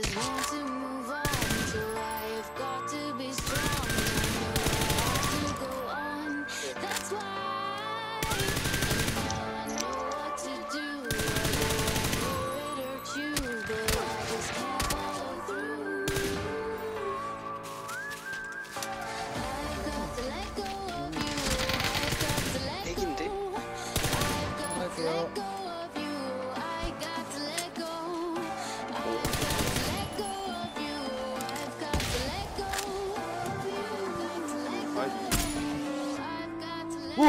just want to move on till I have got to be strong. I know I have to go on, that's why. And now I know what to do. I go for it or choose, but I just can't follow through. I've got to let go of you. I've got to let go. I've got to let go. 오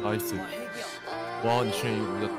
나이스. 와, 근데 진짜 이거 올렸다.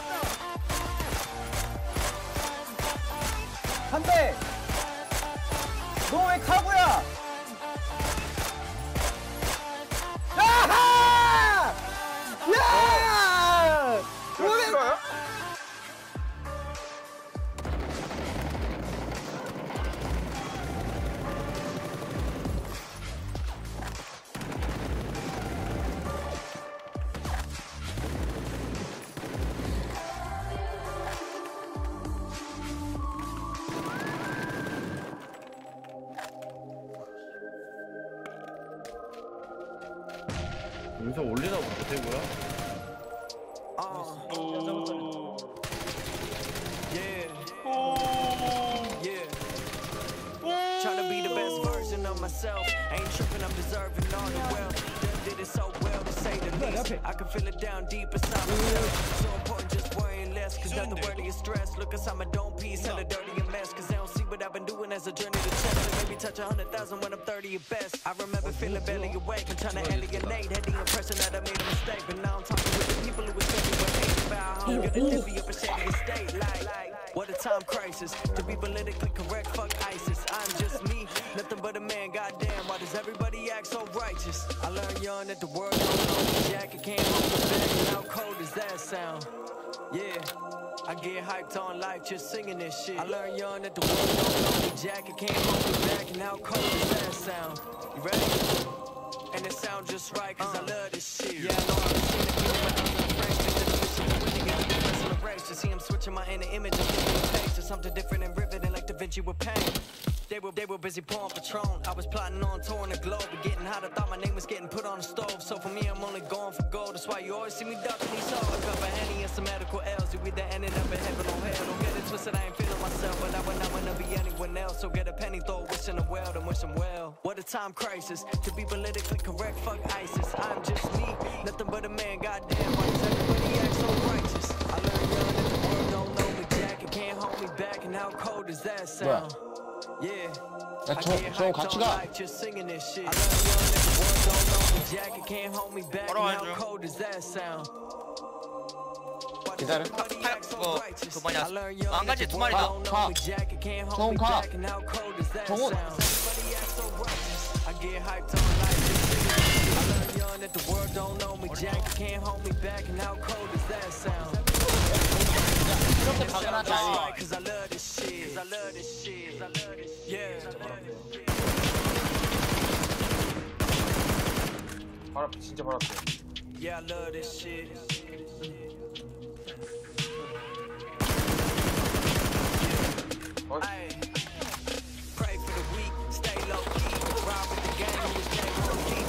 한다. 한 대. 너 왜 카구야? 야하! 야! 너네 뭐야? 여기서 올리다 보면 되고요. 아, 오, 예, 오, 예. Trying to be the best version of myself. Ain't tripping, I'm deserving all the wealth. Did it so well to say the least. I can feel it down deep inside myself. So important, just worrying less, 'cause not the worry is stress. Look inside my dome piece, hella dirty and mess, 'cause they don't see what I've been doing as a journey to check. Touch 100,000 when I'm 30 at best. I remember feeling barely awake and trying to alienate. Had the impression that I made a mistake, but now I'm talking with the people who was thinking about how I'm gonna live in a shady state. Like, what a time crisis to be politically correct. Fuck ISIS. I'm just me, nothing but a man. Goddamn, why does everybody act so righteous? I learned young that the world don't jacket came off the back. How cold does that sound? Yeah. I get hyped on life just singing this shit. I learned young that the world don't know the jacket came off the back, and how cold does that sound? You ready? And it sounds just right, 'cause I love this shit. Yeah, I know I'm just to see him switching my inner image to something different and riveting like Da Vinci with pain. They were busy pouring Patron. I was plotting on touring the globe, but getting hot. I thought my name was getting put on the stove. So for me, I'm only going for gold. That's why you always see me ducking these hoes. A cup of Henny and some medical L's. You either ended up in heaven or hell. Don't get it twisted, I ain't feeling myself, but I would not want to be anyone else. So get a penny, throw a wish in the world and wish 'em well. What a time crisis to be politically correct. Fuck ISIS. I'm just me, nothing but a man. Goddamn, why does everybody act so righteous? I learned young that the world don't know me, Jack. It can't hold me back. 뭐야? 저 같이 가. 기다려. 그만이야. 안 가지 두 마리 더. 가. 정훈 가. 정훈. That the world don't know me, Jack can't hold me back, and how cold does that sound? Cause I love this shit, I love this shit, I love this shit. Yeah, I love this shit. Pray for the weak, stay low key, ride with the gang, we stay low key.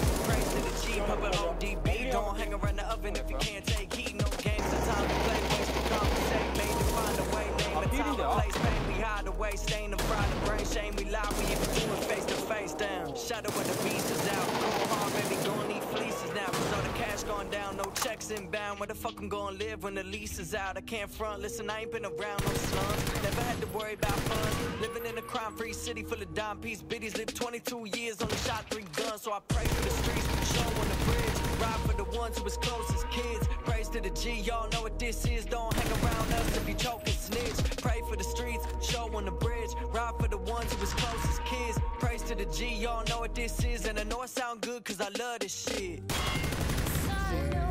DB, don't hang around the oven if you can't take heat. No games of time to play, waste for compensate. Made to find a way, name a time and place. Made we hide away, stain the fry the brain. Shame we lie, we even do it face to face down. Shadow of the beast is out. Go hard, baby, gon' need fleeces now. Cause all the cash gone down, no checks inbound. Where the fuck I'm gon' live when the lease is out? I can't front, listen, I ain't been around no slums. Never had to worry about funds. Living in a crime-free city full of dime piece biddies. Lived 22 years, only shot 3 guns, so I pray for the streets. Show on the bridge, ride for the ones who as close as kids. Praise to the G, y'all know what this is. Don't hang around us if you choke and snitch. Pray for the streets, show on the bridge, ride for the ones who as close as kids. Praise to the G, y'all know what this is. And I know it sound good cause I love this shit. No.